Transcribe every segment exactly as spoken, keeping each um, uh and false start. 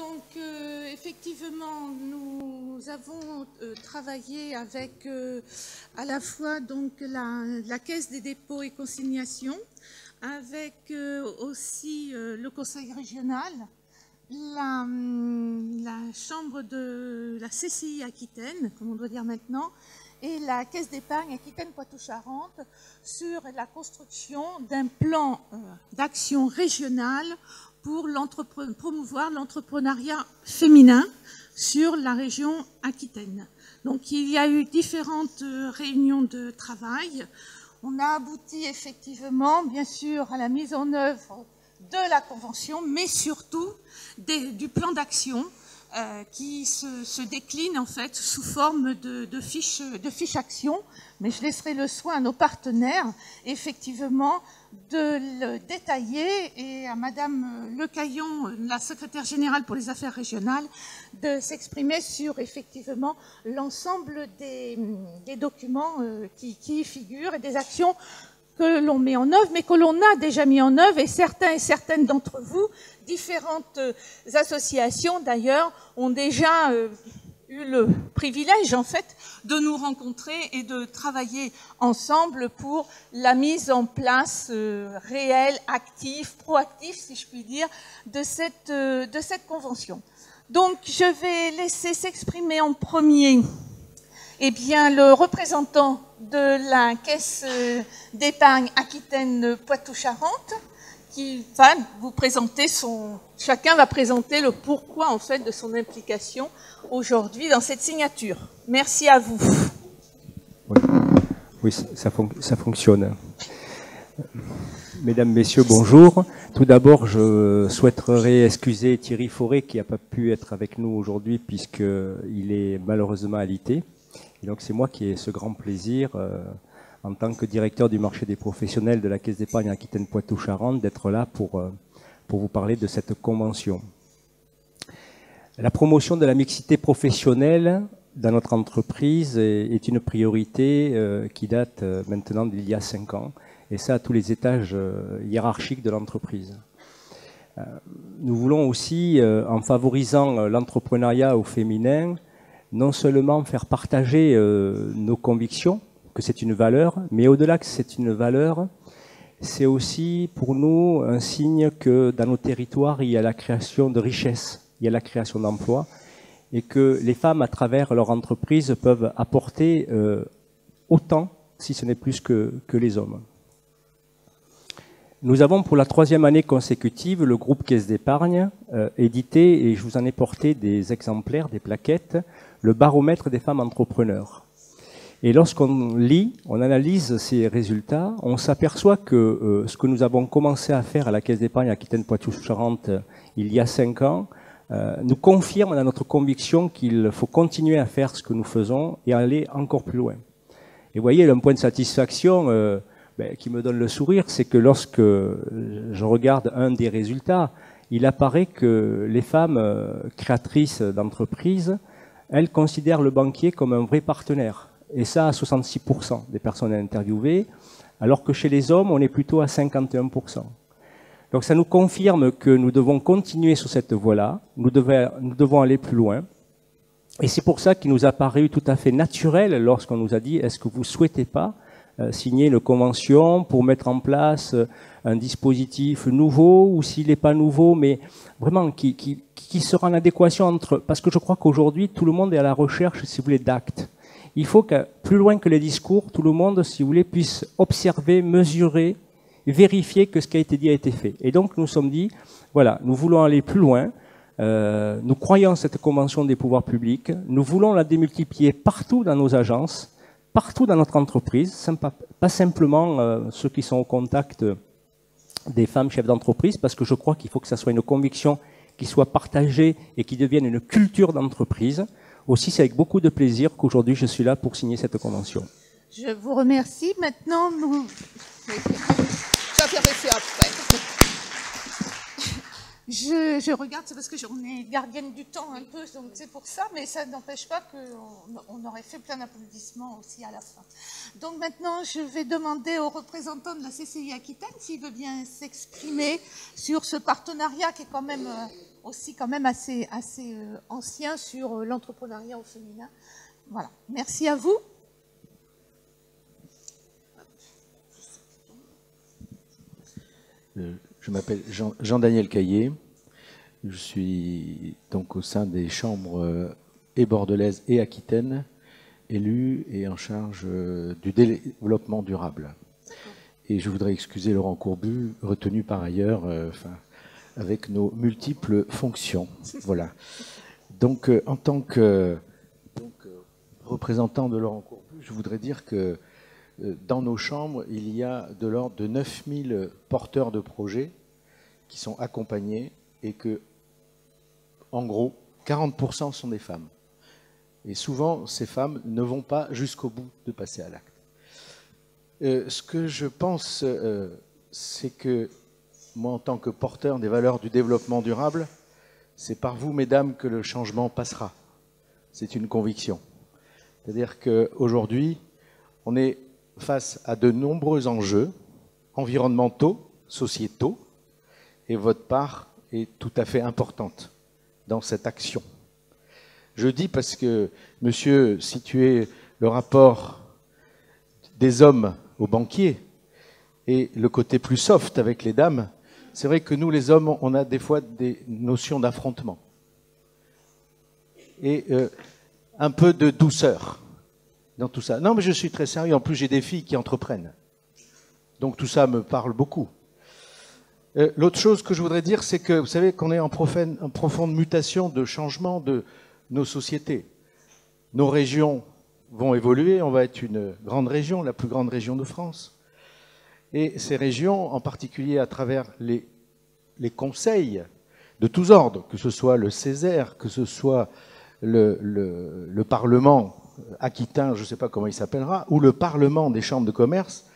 Donc, euh, effectivement, nous avons euh, travaillé avec euh, à la fois donc, la, la Caisse des dépôts et consignations, avec euh, aussi euh, le Conseil régional, la, la Chambre de la C C I Aquitaine, comme on doit dire maintenant, et la Caisse d'Épargne Aquitaine Poitou-Charentes sur la construction d'un plan euh, d'action régional pour promouvoir l'entrepreneuriat féminin sur la région Aquitaine. Donc il y a eu différentes euh, réunions de travail. On a abouti effectivement, bien sûr, à la mise en œuvre de la convention, mais surtout des, du plan d'action euh, qui se, se décline en fait sous forme de, de fiches de fiches action. Mais je laisserai le soin à nos partenaires, effectivement, de le détailler et à Madame LECAILLON, la secrétaire générale pour les affaires régionales, de s'exprimer sur effectivement l'ensemble des, des documents qui, qui y figurent et des actions que l'on met en œuvre, mais que l'on a déjà mis en œuvre, et certains et certaines d'entre vous, différentes associations d'ailleurs, ont déjà euh, eu le privilège en fait de nous rencontrer et de travailler ensemble pour la mise en place euh, réelle, active, proactive si je puis dire, de cette, euh, de cette convention. Donc je vais laisser s'exprimer en premier eh bien, le représentant de la Caisse d'Épargne Aquitaine Poitou-Charentes qui va vous présenter son... Chacun va présenter le pourquoi en fait de son implication aujourd'hui dans cette signature. Merci à vous. Oui, oui ça, ça, fon ça fonctionne. Mesdames, Messieurs, bonjour. Tout d'abord, je souhaiterais excuser Thierry Fauré qui n'a pas pu être avec nous aujourd'hui puisqu'il est malheureusement alité. Et donc c'est moi qui ai ce grand plaisir, euh, en tant que directeur du marché des professionnels de la Caisse d'Épargne Aquitaine Poitou-Charentes, d'être là pour, euh, pour vous parler de cette convention. La promotion de la mixité professionnelle dans notre entreprise est une priorité qui date maintenant d'il y a cinq ans, et ça à tous les étages hiérarchiques de l'entreprise. Nous voulons aussi, en favorisant l'entrepreneuriat au féminin, non seulement faire partager nos convictions, que c'est une valeur, mais au-delà que c'est une valeur, c'est aussi pour nous un signe que dans nos territoires, il y a la création de richesses, il y a la création d'emplois, et que les femmes, à travers leur entreprise, peuvent apporter euh, autant, si ce n'est plus que, que les hommes. Nous avons, pour la troisième année consécutive, le groupe Caisse d'Épargne euh, édité, et je vous en ai porté des exemplaires, des plaquettes, le baromètre des femmes entrepreneurs. Et lorsqu'on lit, on analyse ces résultats, on s'aperçoit que euh, ce que nous avons commencé à faire à la Caisse d'Épargne Aquitaine-Poitou-Charentes euh, il y a cinq ans, Euh, nous confirme dans notre conviction qu'il faut continuer à faire ce que nous faisons et aller encore plus loin. Et vous voyez, un point de satisfaction euh, ben, qui me donne le sourire, c'est que lorsque je regarde un des résultats, il apparaît que les femmes euh, créatrices d'entreprises, elles considèrent le banquier comme un vrai partenaire. Et ça à soixante-six pour cent des personnes interviewées, alors que chez les hommes, on est plutôt à cinquante et un pour cent. Donc ça nous confirme que nous devons continuer sur cette voie-là, nous, nous devons aller plus loin. Et c'est pour ça qu'il nous a paru tout à fait naturel lorsqu'on nous a dit « Est-ce que vous ne souhaitez pas euh, signer une convention pour mettre en place euh, un dispositif nouveau ou s'il n'est pas nouveau, mais vraiment qui, qui, qui sera en adéquation entre... » Parce que je crois qu'aujourd'hui, tout le monde est à la recherche, si vous voulez, d'actes. Il faut que, plus loin que les discours, tout le monde, si vous voulez, puisse observer, mesurer, vérifier que ce qui a été dit a été fait. Et donc nous sommes dit, voilà, nous voulons aller plus loin, euh, nous croyons en cette convention des pouvoirs publics, nous voulons la démultiplier partout dans nos agences, partout dans notre entreprise, pas simplement euh, ceux qui sont au contact des femmes chefs d'entreprise, parce que je crois qu'il faut que ça soit une conviction qui soit partagée et qui devienne une culture d'entreprise. Aussi, c'est avec beaucoup de plaisir qu'aujourd'hui je suis là pour signer cette convention. Je vous remercie. Maintenant, nous... Après. Je, je regarde, c'est parce que j'en ai gardienne du temps un peu, donc c'est pour ça, mais ça n'empêche pas qu'on on aurait fait plein d'applaudissements aussi à la fin. Donc maintenant, je vais demander au représentant de la C C I Aquitaine s'il veut bien s'exprimer sur ce partenariat qui est quand même aussi quand même assez, assez ancien sur l'entrepreneuriat au féminin. Voilà, merci à vous. Euh. Je m'appelle Jean-Daniel Caillé, je suis donc au sein des chambres et bordelaises et aquitaines, élu et en charge du développement durable. Et je voudrais excuser Laurent Courbu, retenu par ailleurs euh, enfin, avec nos multiples fonctions. Voilà. Donc euh, en tant que donc, euh, représentant de Laurent Courbu, je voudrais dire que dans nos chambres, il y a de l'ordre de neuf mille porteurs de projets qui sont accompagnés et que, en gros, quarante pour cent sont des femmes. Et souvent, ces femmes ne vont pas jusqu'au bout de passer à l'acte. Euh, ce que je pense, euh, c'est que moi, en tant que porteur des valeurs du développement durable, c'est par vous, mesdames, que le changement passera. C'est une conviction. C'est-à-dire qu'aujourd'hui, on est face à de nombreux enjeux environnementaux, sociétaux, et votre part est tout à fait importante dans cette action. Je dis parce que, monsieur, situez le rapport des hommes aux banquiers et le côté plus soft avec les dames, c'est vrai que nous, les hommes, on a des fois des notions d'affrontement et euh, un peu de douceur dans tout ça. Non, mais je suis très sérieux. En plus, j'ai des filles qui entreprennent. Donc, tout ça me parle beaucoup. Euh, L'autre chose que je voudrais dire, c'est que, vous savez, qu'on est en, profaine, en profonde mutation de changement de nos sociétés. Nos régions vont évoluer. On va être une grande région, la plus grande région de France. Et ces régions, en particulier à travers les, les conseils de tous ordres, que ce soit le Césaire, que ce soit le, le, le Parlement Aquitain, je ne sais pas comment il s'appellera, ou le Parlement des chambres de commerce,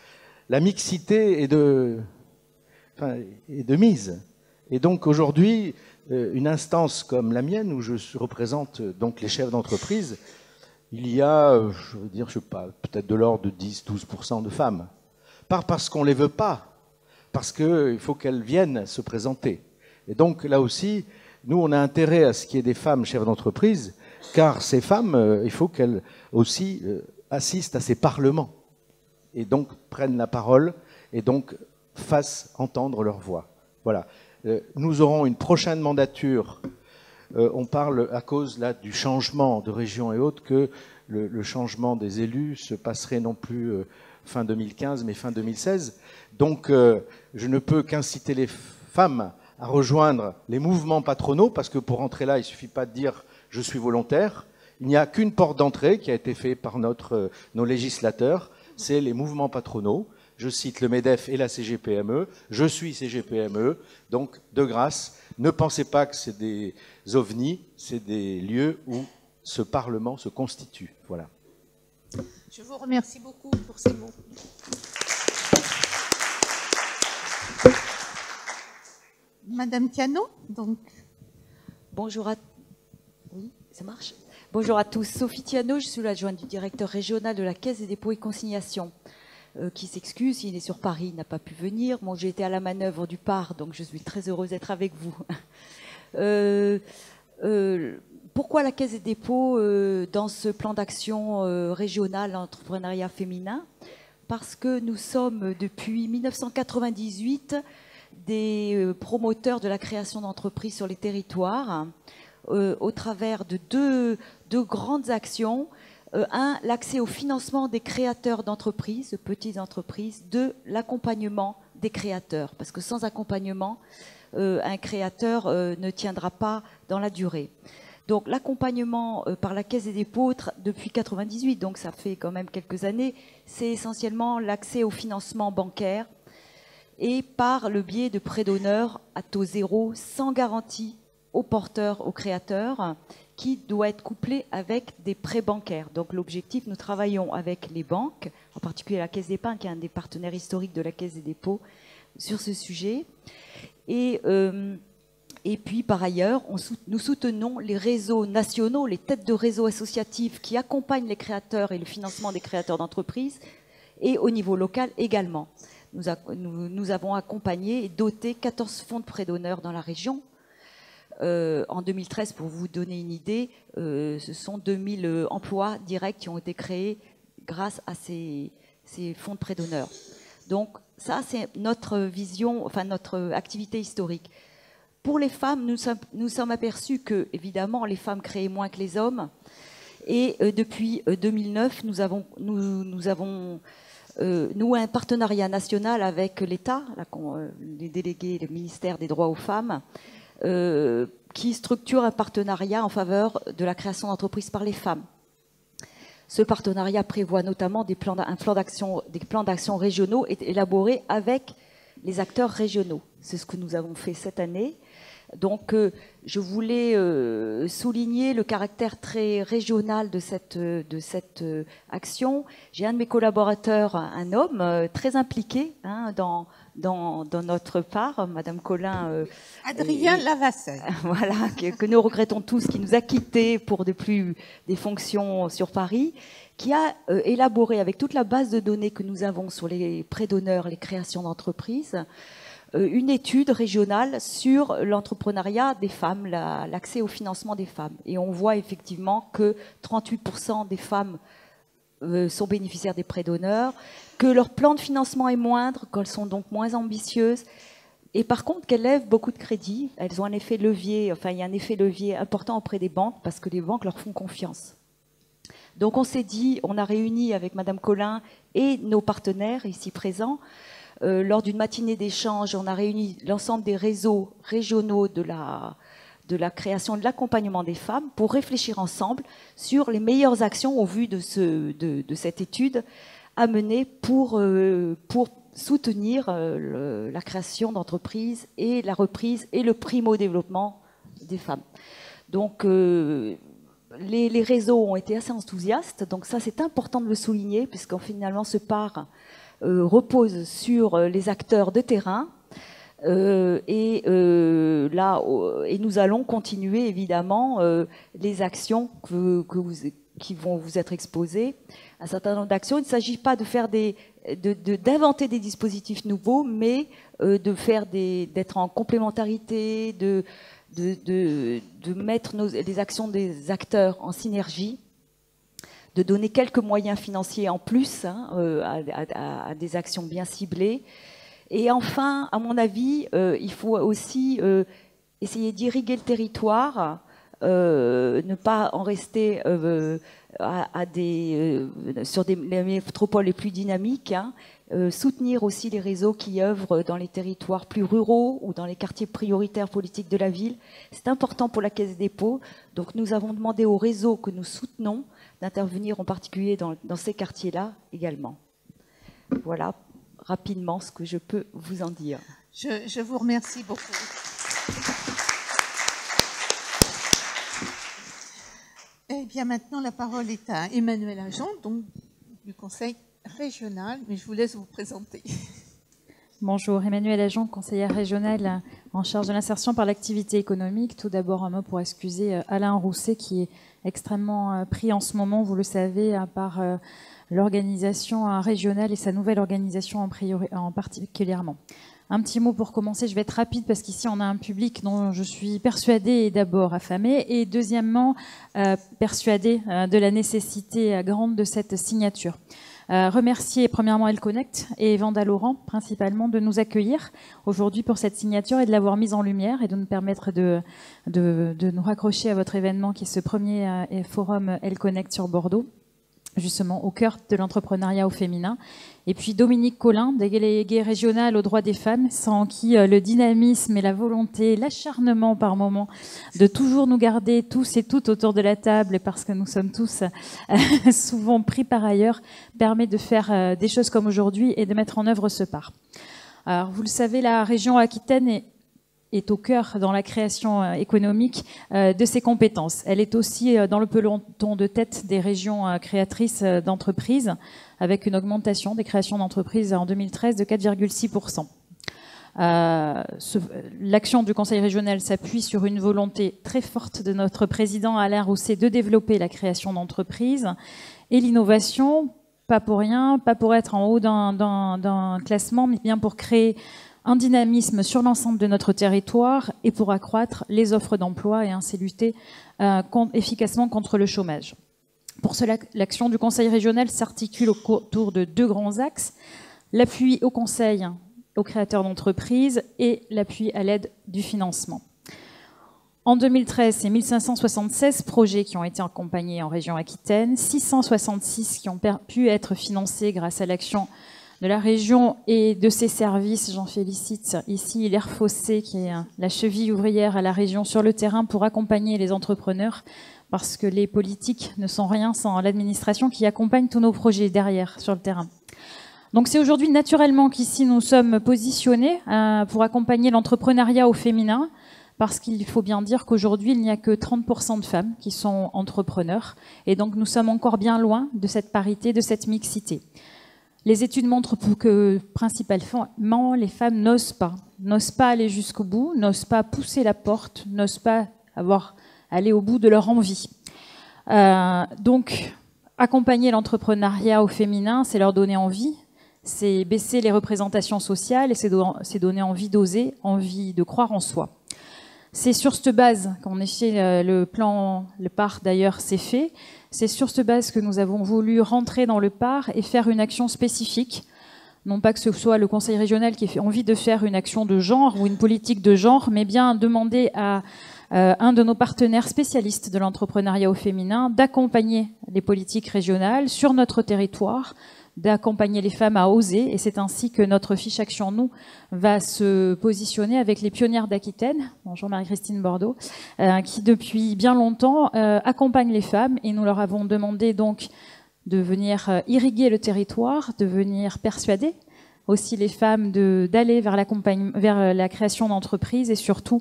la mixité est de, enfin, est de mise. Et donc aujourd'hui, une instance comme la mienne, où je représente donc les chefs d'entreprise, il y a, je veux dire, je sais pas, peut-être de l'ordre de dix à douze pour cent de femmes. Pas parce qu'on ne les veut pas, parce qu'il faut qu'elles viennent se présenter. Et donc là aussi, nous, on a intérêt à ce qu'il y ait des femmes chefs d'entreprise, car ces femmes, euh, il faut qu'elles aussi euh, assistent à ces parlements et donc prennent la parole et donc fassent entendre leur voix. Voilà. Euh, nous aurons une prochaine mandature. Euh, on parle à cause là du changement de région et autres que le, le changement des élus se passerait non plus euh, fin deux mille quinze mais fin deux mille seize. Donc euh, je ne peux qu'inciter les femmes à rejoindre les mouvements patronaux parce que pour entrer là, il ne suffit pas de dire je suis volontaire. Il n'y a qu'une porte d'entrée qui a été faite par notre, euh, nos législateurs, c'est les mouvements patronaux. Je cite le MEDEF et la C G P M E. Je suis C G P M E, donc de grâce, ne pensez pas que c'est des ovnis, c'est des lieux où ce Parlement se constitue. Voilà. Je vous remercie beaucoup pour ces mots. Madame Tiano, donc. Bonjour à tous. Oui, ça marche. Bonjour à tous. Sophie Tiano, je suis l'adjointe du directeur régional de la Caisse des dépôts et consignations, euh, qui s'excuse, il est sur Paris, il n'a pas pu venir. Bon, j'ai été à la manœuvre du P A R, donc je suis très heureuse d'être avec vous. Euh, euh, pourquoi la Caisse des dépôts euh, dans ce plan d'action euh, régional entrepreneuriat féminin? Parce que nous sommes depuis mille neuf cent quatre-vingt-dix-huit des promoteurs de la création d'entreprises sur les territoires. Euh, au travers de deux, deux grandes actions. Euh, un, l'accès au financement des créateurs d'entreprises, petites entreprises. Deux, l'accompagnement des créateurs. Parce que sans accompagnement, euh, un créateur euh, ne tiendra pas dans la durée. Donc l'accompagnement euh, par la Caisse des dépôts depuis mille neuf cent quatre-vingt-dix-huit, donc ça fait quand même quelques années, c'est essentiellement l'accès au financement bancaire et par le biais de prêts d'honneur à taux zéro, sans garantie, aux porteurs, aux créateurs, qui doit être couplé avec des prêts bancaires. Donc l'objectif, nous travaillons avec les banques, en particulier la Caisse d'Épargne, qui est un des partenaires historiques de la Caisse des dépôts, sur ce sujet. Et euh, Et puis, par ailleurs, on sou- nous soutenons les réseaux nationaux, les têtes de réseaux associatifs qui accompagnent les créateurs et le financement des créateurs d'entreprises, et au niveau local également. Nous, a, nous, nous avons accompagné et doté quatorze fonds de prêts d'honneur dans la région. Euh, en deux mille treize, pour vous donner une idée, euh, ce sont deux mille euh, emplois directs qui ont été créés grâce à ces, ces fonds de prêts d'honneur. Donc ça, c'est notre vision, enfin notre activité historique. Pour les femmes, nous sommes, nous sommes aperçus que, évidemment, les femmes créaient moins que les hommes. Et euh, depuis euh, deux mille neuf, nous avons, nous, nous avons euh, noué un partenariat national avec l'État, euh, les délégués, le ministère des droits aux femmes, Euh, qui structure un partenariat en faveur de la création d'entreprises par les femmes. Ce partenariat prévoit notamment des plans d'action régionaux élaborés avec les acteurs régionaux. C'est ce que nous avons fait cette année. Donc, euh, je voulais euh, souligner le caractère très régional de cette, de cette euh, action. J'ai un de mes collaborateurs, un homme, euh, très impliqué hein, dans... Dans, dans notre part, Madame Collin... Euh, Adrien euh, Lavasseur. Voilà, que, que nous regrettons tous, qui nous a quittés pour de plus, des fonctions sur Paris, qui a euh, élaboré, avec toute la base de données que nous avons sur les prêts d'honneur, les créations d'entreprises, euh, une étude régionale sur l'entrepreneuriat des femmes, l'accès la, au financement des femmes. Et on voit effectivement que trente-huit pour cent des femmes sont bénéficiaires des prêts d'honneur, que leur plan de financement est moindre, qu'elles sont donc moins ambitieuses, et par contre qu'elles lèvent beaucoup de crédits, elles ont un effet levier, enfin il y a un effet levier important auprès des banques parce que les banques leur font confiance. Donc on s'est dit, on a réuni avec Madame Collin et nos partenaires ici présents, euh, lors d'une matinée d'échange, on a réuni l'ensemble des réseaux régionaux de la... de la création, de l'accompagnement des femmes, pour réfléchir ensemble sur les meilleures actions au vu de, ce, de, de cette étude à mener pour, euh, pour soutenir euh, le, la création d'entreprises et la reprise et le primo-développement des femmes. Donc, euh, les, les réseaux ont été assez enthousiastes, donc ça c'est important de le souligner, puisqu'en finalement ce P A R euh, repose sur les acteurs de terrain. Euh, et, euh, là, euh, et nous allons continuer évidemment euh, les actions que, que vous, qui vont vous être exposées, un certain nombre d'actions. Il ne s'agit pas de faire des, de, de, d'inventer des dispositifs nouveaux, mais euh, de faire des, d'être en complémentarité, de, de, de, de mettre nos, les actions des acteurs en synergie, de donner quelques moyens financiers en plus hein, euh, à, à, à des actions bien ciblées. Et enfin, à mon avis, euh, il faut aussi euh, essayer d'irriguer le territoire, euh, ne pas en rester euh, à, à des, euh, sur des, les métropoles les plus dynamiques, hein, euh, soutenir aussi les réseaux qui œuvrent dans les territoires plus ruraux ou dans les quartiers prioritaires politiques de la ville. C'est important pour la Caisse des dépôts. Donc nous avons demandé aux réseaux que nous soutenons d'intervenir en particulier dans, dans ces quartiers-là également. Voilà. Rapidement ce que je peux vous en dire. Je, je vous remercie beaucoup. Eh bien, maintenant, la parole est à Emmanuelle Ajon, donc du Conseil régional, mais je vous laisse vous présenter. Bonjour, Emmanuelle Ajon, conseillère régionale en charge de l'insertion par l'activité économique. Tout d'abord, un mot pour excuser Alain Rousset, qui est extrêmement pris en ce moment, vous le savez, par l'organisation régionale et sa nouvelle organisation en, priori, en particulièrement. Un petit mot pour commencer, je vais être rapide parce qu'ici on a un public dont je suis persuadée, d'abord affamé et deuxièmement euh, persuadée euh, de la nécessité grande de cette signature. Euh, remercier premièrement LConnect et Vanda Laurent principalement de nous accueillir aujourd'hui pour cette signature et de l'avoir mise en lumière et de nous permettre de, de, de nous raccrocher à votre événement qui est ce premier euh, forum LConnect sur Bordeaux, justement au cœur de l'entrepreneuriat au féminin. Et puis Dominique Collin, déléguée régionale aux droits des femmes, sans qui le dynamisme et la volonté, l'acharnement par moment de toujours nous garder tous et toutes autour de la table, parce que nous sommes tous souvent pris par ailleurs, permet de faire des choses comme aujourd'hui et de mettre en œuvre ce P A R. Alors vous le savez, la région Aquitaine est est au cœur dans la création économique de ses compétences. Elle est aussi dans le peloton de tête des régions créatrices d'entreprises, avec une augmentation des créations d'entreprises en deux mille treize de quatre virgule six pour cent. Euh, L'action du Conseil régional s'appuie sur une volonté très forte de notre président Alain Rousset de développer la création d'entreprises et l'innovation, pas pour rien, pas pour être en haut d'un classement, mais bien pour créer un dynamisme sur l'ensemble de notre territoire et pour accroître les offres d'emploi et ainsi lutter euh, efficacement contre le chômage. Pour cela, l'action du Conseil régional s'articule autour de deux grands axes, l'appui au conseil aux créateurs d'entreprises et l'appui à l'aide du financement. En deux mille treize, c'est mille cinq cent soixante-seize projets qui ont été accompagnés en région Aquitaine, six cent soixante-six qui ont pu être financés grâce à l'action de la région et de ses services. J'en félicite ici Hilaire Fossé, qui est la cheville ouvrière à la région sur le terrain pour accompagner les entrepreneurs, parce que les politiques ne sont rien sans l'administration qui accompagne tous nos projets derrière, sur le terrain. Donc c'est aujourd'hui naturellement qu'ici nous sommes positionnés euh, pour accompagner l'entrepreneuriat au féminin, parce qu'il faut bien dire qu'aujourd'hui il n'y a que trente pour cent de femmes qui sont entrepreneurs, et donc nous sommes encore bien loin de cette parité, de cette mixité. Les études montrent que principalement les femmes n'osent pas, n'osent pas aller jusqu'au bout, n'osent pas pousser la porte, n'osent pas avoir, aller au bout de leur envie. Euh, donc accompagner l'entrepreneuriat au féminin, c'est leur donner envie, c'est baisser les représentations sociales et c'est do donner envie d'oser, envie de croire en soi. C'est sur cette base qu'en effet le plan, le P A R d'ailleurs s'est fait. C'est sur cette base que nous avons voulu rentrer dans le P A R et faire une action spécifique. Non pas que ce soit le Conseil régional qui ait envie de faire une action de genre ou une politique de genre, mais bien demander à euh, un de nos partenaires spécialistes de l'entrepreneuriat au féminin d'accompagner les politiques régionales sur notre territoire, d'accompagner les femmes à oser, et c'est ainsi que notre fiche Action Nous va se positionner avec les Pionnières d'Aquitaine, bonjour Marie-Christine Bordeaux, euh, qui depuis bien longtemps euh, accompagnent les femmes, et nous leur avons demandé donc de venir euh, irriguer le territoire, de venir persuader aussi les femmes d'aller vers, vers la création d'entreprises et surtout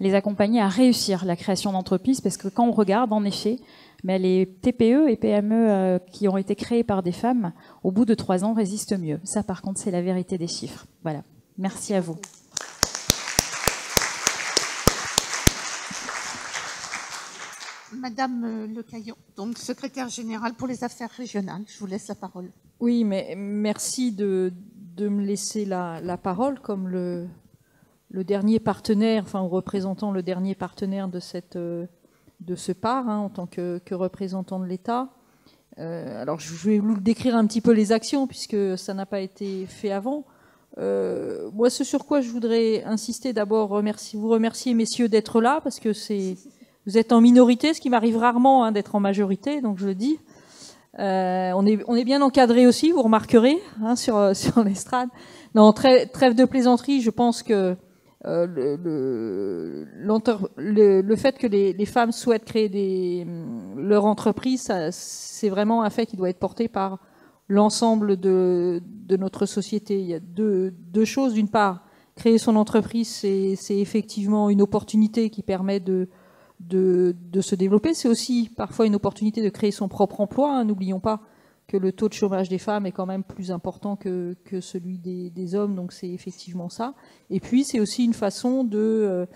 les accompagner à réussir la création d'entreprises, parce que quand on regarde, en effet, mais les T P E et P M E qui ont été créées par des femmes, au bout de trois ans, résistent mieux. Ça, par contre, c'est la vérité des chiffres. Voilà. Merci à vous. Madame LECAILLON, donc secrétaire générale pour les affaires régionales, je vous laisse la parole. Oui, mais merci de, de me laisser la, la parole comme le, le dernier partenaire, enfin, en représentant le dernier partenaire de cette... Euh, de ce P A R, hein, en tant que, que représentant de l'État. Euh, alors, je vais vous décrire un petit peu les actions, puisque ça n'a pas été fait avant. Euh, moi, ce sur quoi je voudrais insister, d'abord, remercier, vous remercier, messieurs, d'être là, parce que c'est, vous êtes en minorité, ce qui m'arrive rarement hein, d'être en majorité, donc je le dis. Euh, on, est, on est bien encadré aussi, vous remarquerez, hein, sur, sur l'estrade. Non, trêve, trêve de plaisanterie, je pense que Euh, le, le, le, le fait que les, les femmes souhaitent créer des, leur entreprise, c'est vraiment un fait qui doit être porté par l'ensemble de, de notre société. Il y a deux, deux choses. D'une part, créer son entreprise, c'est effectivement une opportunité qui permet de, de, de se développer. C'est aussi parfois une opportunité de créer son propre emploi. N'oublions pas que le taux de chômage des femmes est quand même plus important que, que celui des, des hommes, donc c'est effectivement ça. Et puis c'est aussi une façon de,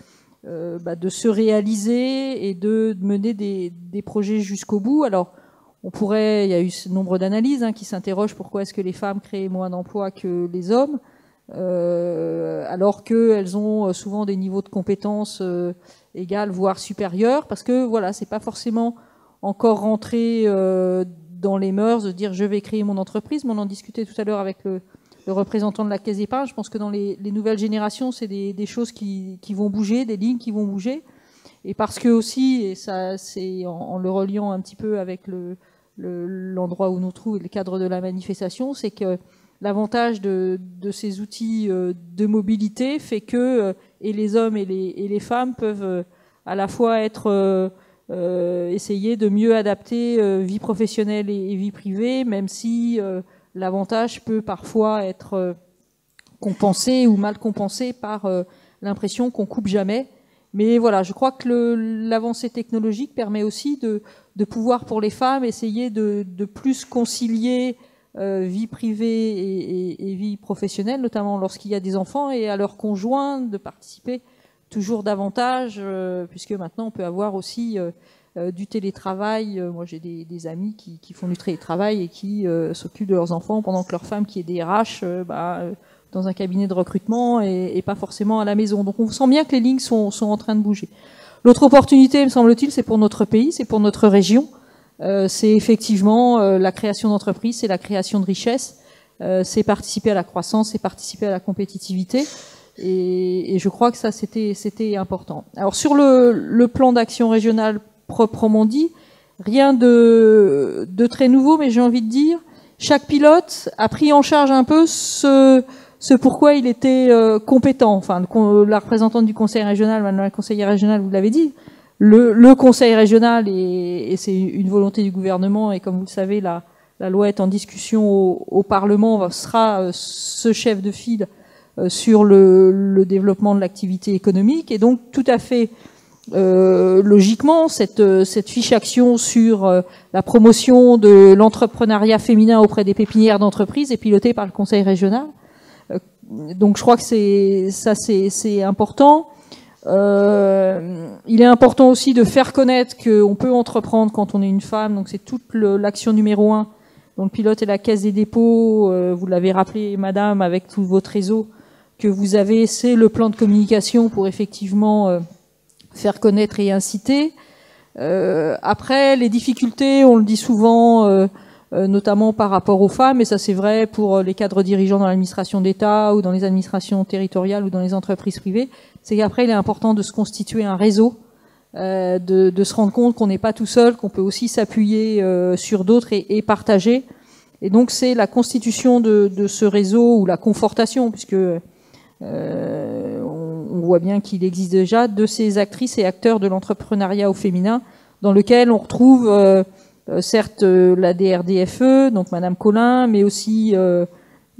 euh, bah, de se réaliser et de mener des, des projets jusqu'au bout. Alors on pourrait, il y a eu ce nombre d'analyses hein, qui s'interrogent pourquoi est-ce que les femmes créent moins d'emplois que les hommes, euh, alors qu'elles ont souvent des niveaux de compétences euh, égales, voire supérieurs, parce que voilà, c'est pas forcément encore rentré euh, dans les mœurs, de dire je vais créer mon entreprise. Mais on en discutait tout à l'heure avec le, le représentant de la Caisse d'Épargne. Je pense que dans les, les nouvelles générations, c'est des, des choses qui, qui vont bouger, des lignes qui vont bouger. Et parce que aussi, et ça c'est en, en le reliant un petit peu avec le, le, l'endroit où nous trouvons, le cadre de la manifestation, c'est que l'avantage de, de ces outils de mobilité fait que et les hommes et les, et les femmes peuvent à la fois être... Euh, essayer de mieux adapter euh, vie professionnelle et, et vie privée, même si euh, l'avantage peut parfois être euh, compensé ou mal compensé par euh, l'impression qu'on coupe jamais. Mais voilà, je crois que l'avancée technologique permet aussi de, de pouvoir pour les femmes essayer de, de plus concilier euh, vie privée et, et, et vie professionnelle, notamment lorsqu'il y a des enfants, et à leurs conjoints de participer toujours davantage, euh, puisque maintenant on peut avoir aussi euh, euh, du télétravail. Moi j'ai des, des amis qui, qui font du télétravail et qui euh, s'occupent de leurs enfants pendant que leur femme, qui est D R H, euh, bah, euh, dans un cabinet de recrutement et, et pas forcément à la maison. Donc on sent bien que les lignes sont, sont en train de bouger. L'autre opportunité, me semble-t-il, c'est pour notre pays, c'est pour notre région. Euh, c'est effectivement euh, la création d'entreprises, c'est la création de richesses, euh, c'est participer à la croissance, c'est participer à la compétitivité. Et, et je crois que ça, c'était c'était important. Alors sur le, le plan d'action régional proprement dit, rien de, de très nouveau, mais j'ai envie de dire, chaque pilote a pris en charge un peu ce... ce pourquoi il était euh, compétent. Enfin, le, la représentante du Conseil régional, madame la conseillère régionale, vous l'avez dit, le, le Conseil régional, et, et c'est une volonté du gouvernement, et comme vous le savez, la, la loi est en discussion au, au Parlement, sera euh, ce chef de file euh, sur le, le développement de l'activité économique, et donc tout à fait euh, logiquement, cette, cette fiche action sur euh, la promotion de l'entrepreneuriat féminin auprès des pépinières d'entreprise est pilotée par le Conseil régional. Donc je crois que c'est ça, c'est important. Euh, il est important aussi de faire connaître qu'on peut entreprendre quand on est une femme. Donc c'est toute l'action numéro un. Donc le pilote est la Caisse des dépôts. Euh, vous l'avez rappelé, madame, avec tout votre réseau que vous avez. C'est le plan de communication pour effectivement euh, faire connaître et inciter. Euh, après, les difficultés, on le dit souvent... Euh, notamment par rapport aux femmes, et ça c'est vrai pour les cadres dirigeants dans l'administration d'État ou dans les administrations territoriales ou dans les entreprises privées, c'est qu'après il est important de se constituer un réseau, euh, de, de se rendre compte qu'on n'est pas tout seul, qu'on peut aussi s'appuyer euh, sur d'autres et, et partager. Et donc c'est la constitution de, de ce réseau ou la confortation, puisque euh, on, on voit bien qu'il existe déjà, de ces actrices et acteurs de l'entrepreneuriat au féminin, dans lequel on retrouve... Euh, Euh, certes euh, la D R D F E, donc madame Collin, mais aussi euh,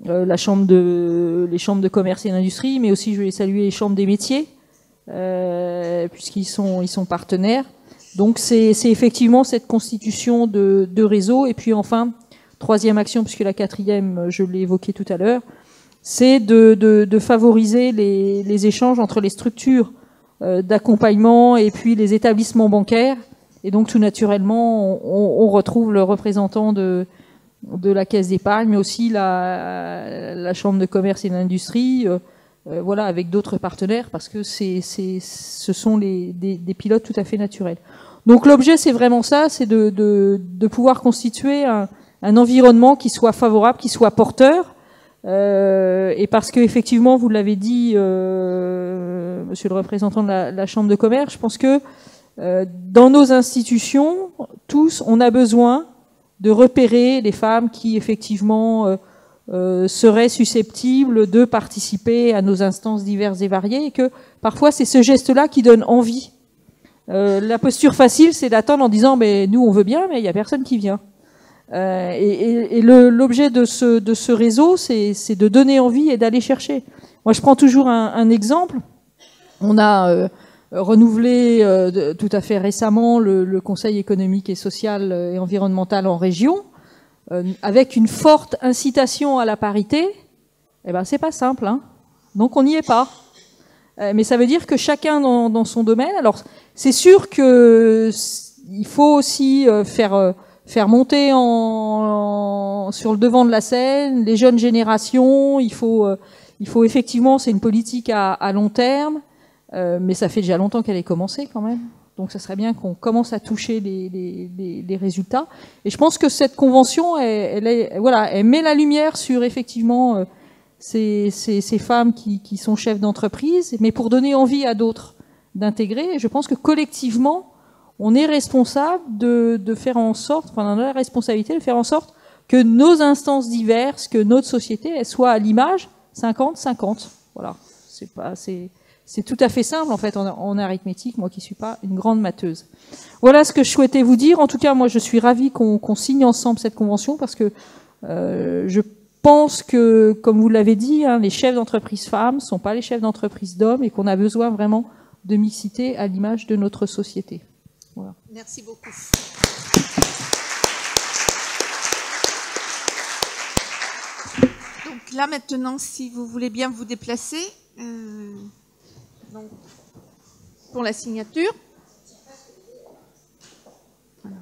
euh, la chambre de, les chambres de commerce et d'industrie, mais aussi je vais saluer les chambres des métiers, euh, puisqu'ils sont, ils sont partenaires. Donc c'est effectivement cette constitution de, de réseau. Et puis enfin, troisième action, puisque la quatrième, je l'ai évoquée tout à l'heure, c'est de, de, de favoriser les, les échanges entre les structures euh, d'accompagnement et puis les établissements bancaires. Et donc, tout naturellement, on, on retrouve le représentant de, de la Caisse d'Épargne, mais aussi la, la Chambre de commerce et d'industrie, euh, voilà, avec d'autres partenaires, parce que c'est, c'est, ce sont les, des, des pilotes tout à fait naturels. Donc, l'objet, c'est vraiment ça, c'est de, de, de pouvoir constituer un, un environnement qui soit favorable, qui soit porteur. Euh, et parce que, effectivement, vous l'avez dit, euh, monsieur le représentant de la, la Chambre de commerce, je pense que dans nos institutions, tous, on a besoin de repérer les femmes qui, effectivement, euh, euh, seraient susceptibles de participer à nos instances diverses et variées, et que parfois, c'est ce geste-là qui donne envie. Euh, la posture facile, c'est d'attendre en disant « mais nous, on veut bien, mais il n'y a personne qui vient euh, ». Et, et, et l'objet de ce, de ce réseau, c'est de donner envie et d'aller chercher. Moi, je prends toujours un, un exemple. On a... Euh, renouvelé euh, tout à fait récemment le, le Conseil économique et social et environnemental en région, euh, avec une forte incitation à la parité. Eh ben, c'est pas simple, hein. Donc on n'y est pas. Euh, mais ça veut dire que chacun dans, dans son domaine. Alors c'est sûr que il faut aussi euh, faire euh, faire monter en, en sur le devant de la scène les jeunes générations. Il faut euh, il faut effectivement, c'est une politique à, à long terme. Euh, mais ça fait déjà longtemps qu'elle est commencée quand même, donc ça serait bien qu'on commence à toucher les, les, les, les résultats. Et je pense que cette convention, elle, elle, est, voilà, elle met la lumière sur effectivement euh, ces, ces, ces femmes qui, qui sont chefs d'entreprise, mais pour donner envie à d'autres d'intégrer. Et je pense que collectivement, on est responsable de, de faire en sorte, enfin on a la responsabilité de faire en sorte que nos instances diverses, que notre société, elle soit à l'image cinquante cinquante. Voilà, c'est pas assez. C'est tout à fait simple, en fait, en, en arithmétique, moi qui suis pas une grande matheuse. Voilà ce que je souhaitais vous dire. En tout cas, moi, je suis ravie qu'on qu'on signe ensemble cette convention, parce que euh, je pense que, comme vous l'avez dit, hein, les chefs d'entreprise femmes ne sont pas les chefs d'entreprise d'hommes, et qu'on a besoin vraiment de mixité à l'image de notre société. Voilà. Merci beaucoup. Donc là maintenant, si vous voulez bien vous déplacer euh, donc, pour la signature. Alors,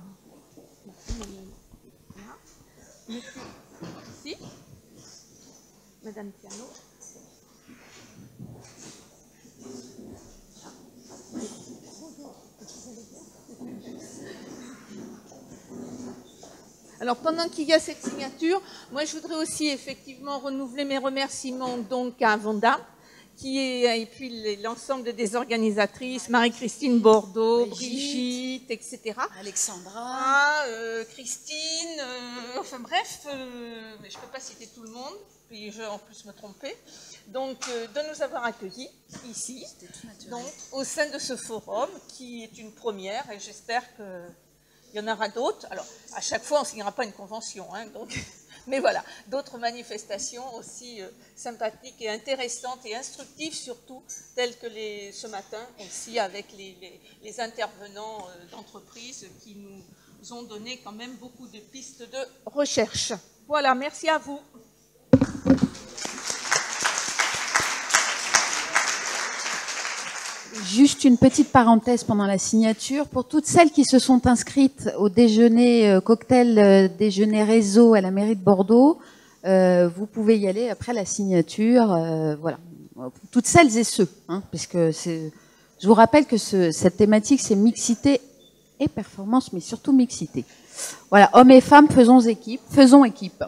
ici, Madame Tiano. Alors pendant qu'il y a cette signature, moi je voudrais aussi effectivement renouveler mes remerciements donc à Vanda, qui est, et puis l'ensemble des organisatrices, Marie-Christine Bordeaux, Brigitte, Brigitte et cetera. Alexandra, euh, Christine, euh, enfin bref, euh, mais je ne peux pas citer tout le monde, puis je vais en plus me tromper. Donc euh, de nous avoir accueillis ici, donc, au sein de ce forum, qui est une première, et j'espère que... Il y en aura d'autres. Alors, à chaque fois, on ne signera pas une convention. Hein, donc. Mais voilà, d'autres manifestations aussi euh, sympathiques et intéressantes et instructives surtout, telles que les, ce matin aussi avec les, les, les intervenants euh, d'entreprise qui nous ont donné quand même beaucoup de pistes de recherche. Voilà, merci à vous. Juste une petite parenthèse pendant la signature. Pour toutes celles qui se sont inscrites au déjeuner euh, cocktail euh, déjeuner réseau à la mairie de Bordeaux, euh, vous pouvez y aller après la signature. Euh, voilà. Toutes celles et ceux. Hein, puisque je vous rappelle que ce, cette thématique, c'est mixité et performance, mais surtout mixité. Voilà, hommes et femmes, faisons équipe. Faisons équipe.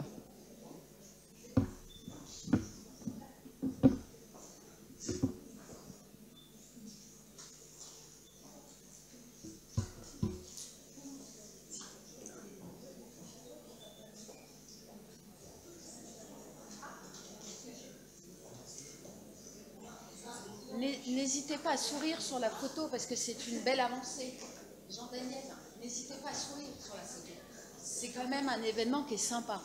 N'hésitez pas à sourire sur la photo parce que c'est une belle avancée. Jean-Daniel, n'hésitez pas à sourire sur la photo. C'est quand même un événement qui est sympa.